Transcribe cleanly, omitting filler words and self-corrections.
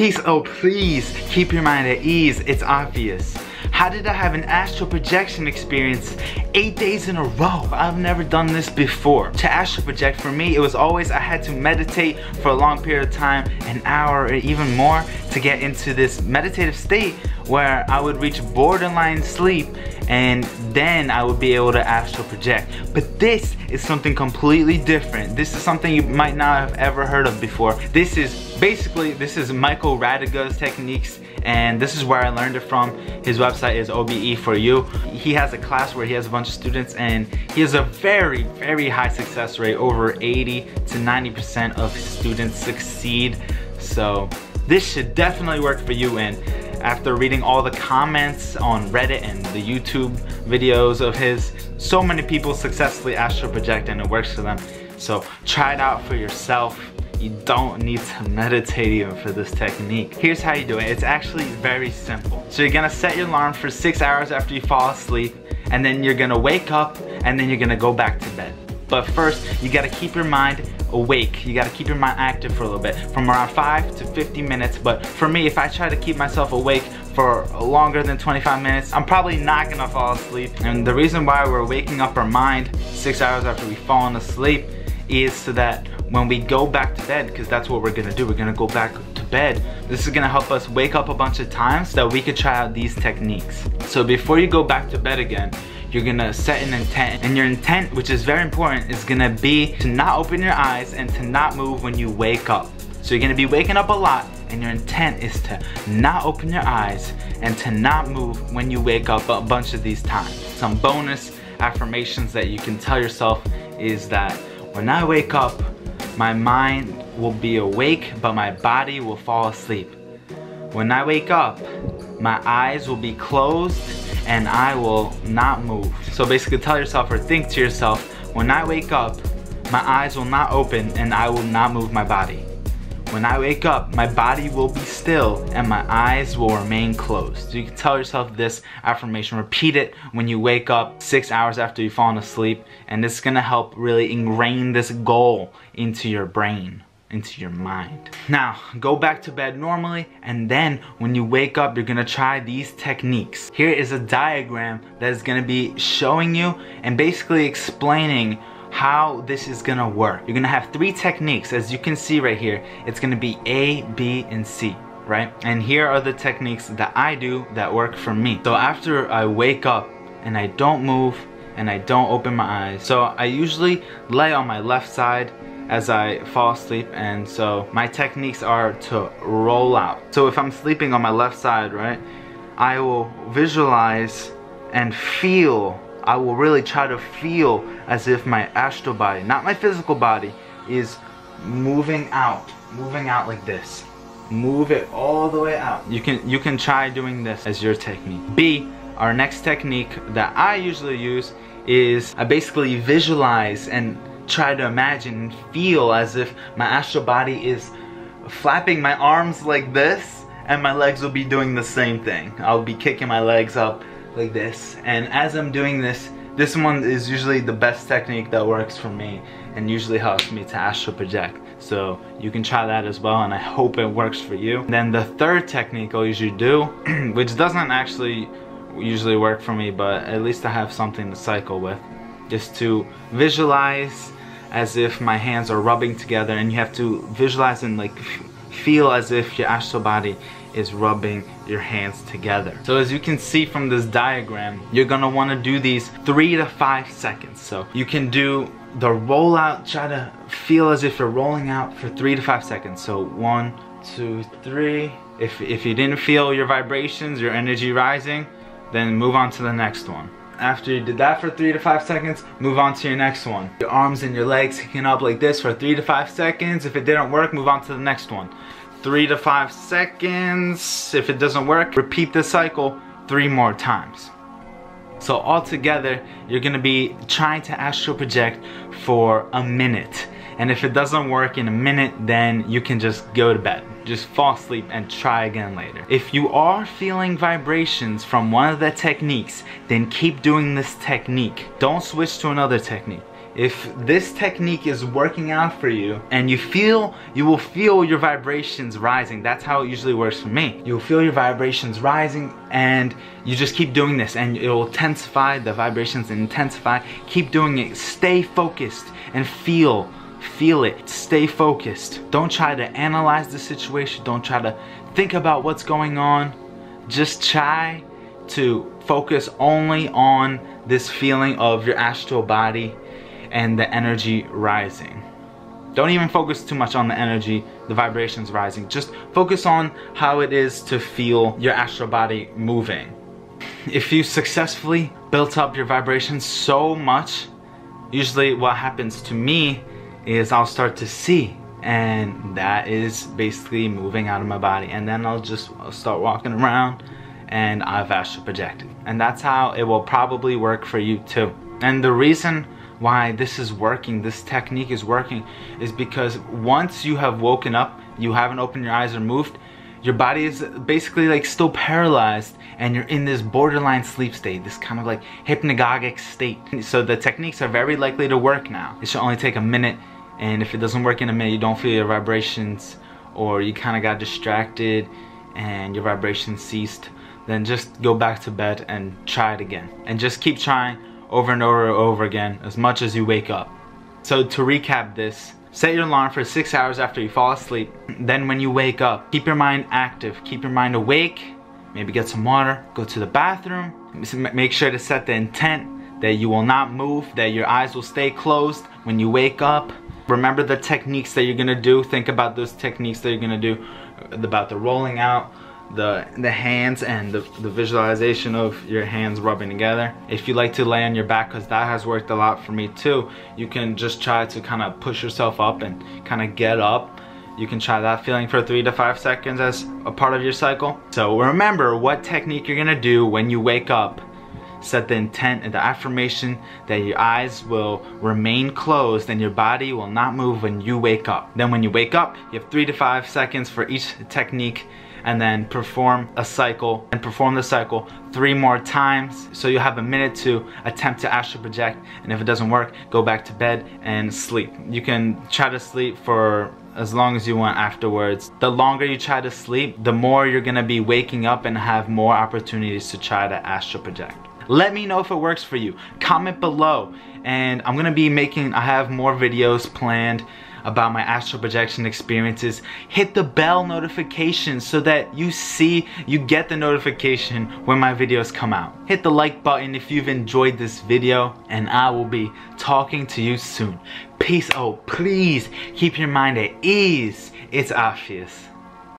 Peace, oh please, keep your mind at ease, it's Opvious. How did I have an astral projection experience 8 days in a row? I've never done this before. To astral project, for me, it was always I had to meditate for a long period of time, an hour or even more, to get into this meditative state where I would reach borderline sleep and then I would be able to astral project. But this is something completely different. This is something you might not have ever heard of before. This is Michael Raduga's techniques, and this is where I learned it from. His website is OBE4U. He has a class where he has a bunch of students, and he has a very, very high success rate. Over 80 to 90% of students succeed. So this should definitely work for you. And after reading all the comments on Reddit and the YouTube videos of his, so many people successfully astral project and it works for them. So try it out for yourself. You don't need to meditate even for this technique. Here's how you do it. It's actually very simple. So you're gonna set your alarm for 6 hours after you fall asleep, and then you're gonna wake up, and then you're gonna go back to bed. But first, you gotta keep your mind awake. You gotta keep your mind active for a little bit, from around 5 to 50 minutes. But for me, if I try to keep myself awake for longer than 25 minutes, I'm probably not gonna fall asleep. And the reason why we're waking up our mind 6 hours after we've fallen asleep is so that when we go back to bed, because that's what we're gonna do, we're gonna go back to bed. This is gonna help us wake up a bunch of times so that we could try out these techniques. So before you go back to bed again, you're gonna set an intent, and your intent, which is very important, is gonna be to not open your eyes and to not move when you wake up. So you're gonna be waking up a lot, and your intent is to not open your eyes and to not move when you wake up a bunch of these times. Some bonus affirmations that you can tell yourself is that when I wake up, my mind will be awake, but my body will fall asleep. When I wake up, my eyes will be closed and I will not move. So basically tell yourself or think to yourself, when I wake up, my eyes will not open and I will not move my body. When I wake up, my body will be still and my eyes will remain closed. So you can tell yourself this affirmation, repeat it when you wake up 6 hours after you've fallen asleep, and this is gonna help really ingrain this goal into your brain, into your mind. Now, go back to bed normally, and then when you wake up, you're gonna try these techniques. Here is a diagram that is gonna be showing you and basically explaining how this is gonna work. You're gonna have 3 techniques, as you can see right here. It's gonna be A, B, and C, right? And here are the techniques that I do that work for me. So after I wake up and I don't move and I don't open my eyes, so I usually lay on my left side as I fall asleep, and so my techniques are to roll out. So if I'm sleeping on my left side, right, I will visualize and feel. I will really try to feel as if my astral body, not my physical body, is moving out like this. Move it all the way out. You can try doing this as your technique. B, our next technique that I usually use, is I basically visualize and try to imagine and feel as if my astral body is flapping my arms like this, and my legs will be doing the same thing. I'll be kicking my legs up like this, and as I'm doing this one is usually the best technique that works for me and usually helps me to astral project. So you can try that as well, and I hope it works for you. And then the third technique I'll usually do, which doesn't actually usually work for me, but at least I have something to cycle with, is to visualize as if my hands are rubbing together, and you have to visualize and like feel as if your astral body is rubbing your hands together. So as you can see from this diagram, you're gonna wanna do these 3 to 5 seconds. So you can do the rollout, try to feel as if you're rolling out for 3 to 5 seconds. So 1, 2, 3. If you didn't feel your vibrations, your energy rising, then move on to the next one. After you did that for 3 to 5 seconds, move on to your next one. Your arms and your legs hooking up like this for 3 to 5 seconds. If it didn't work, move on to the next one. 3 to 5 seconds. If it doesn't work, repeat the cycle 3 more times. So altogether, you're gonna be trying to astral project for a minute. And if it doesn't work in a minute, then you can just go to bed. Just fall asleep and try again later. If you are feeling vibrations from one of the techniques, then keep doing this technique. Don't switch to another technique. If this technique is working out for you and you will feel your vibrations rising. That's how it usually works for me. You'll feel your vibrations rising and you just keep doing this and it will intensify, the vibrations intensify. Keep doing it, stay focused and feel it, stay focused. Don't try to analyze the situation, don't try to think about what's going on. Just try to focus only on this feeling of your astral body and the energy rising. Don't even focus too much on the energy, the vibrations rising. Just focus on how it is to feel your astral body moving. If you successfully built up your vibrations so much, usually what happens to me is I'll start to see, and that is basically moving out of my body, and then I'll start walking around and I've astral projected. And that's how it will probably work for you too. And the reason why this is working, this technique is working, is because once you have woken up, you haven't opened your eyes or moved, your body is basically like still paralyzed and you're in this borderline sleep state, this kind of like hypnagogic state. So the techniques are very likely to work now. It should only take a minute, and if it doesn't work in a minute, you don't feel your vibrations, or you kind of got distracted and your vibrations ceased, then just go back to bed and try it again. And just keep trying over and over and over again as much as you wake up. So to recap this, set your alarm for 6 hours after you fall asleep. Then when you wake up, keep your mind active, keep your mind awake, maybe get some water, go to the bathroom. Make sure to set the intent that you will not move, that your eyes will stay closed when you wake up. Remember the techniques that you're gonna do. Think about those techniques that you're gonna do, about the rolling out, the hands, and the visualization of your hands rubbing together. If you like to lay on your back, because that has worked a lot for me too, you can just try to kind of push yourself up and kind of get up. You can try that feeling for 3 to 5 seconds as a part of your cycle. So remember what technique you're gonna do when you wake up. Set the intent and the affirmation that your eyes will remain closed and your body will not move when you wake up. Then when you wake up, you have 3 to 5 seconds for each technique, and then perform the cycle 3 more times. So you have a minute to attempt to astral project, and if it doesn't work, go back to bed and sleep. You can try to sleep for as long as you want afterwards. The longer you try to sleep, the more you're gonna be waking up and have more opportunities to try to astral project. Let me know if it works for you. Comment below, and I'm gonna be making, I have more videos planned about my astral projection experiences. Hit the bell notification so that you get the notification when my videos come out. Hit the like button if you've enjoyed this video, and I will be talking to you soon. Peace. Oh, please keep your mind at ease. It's Opvious.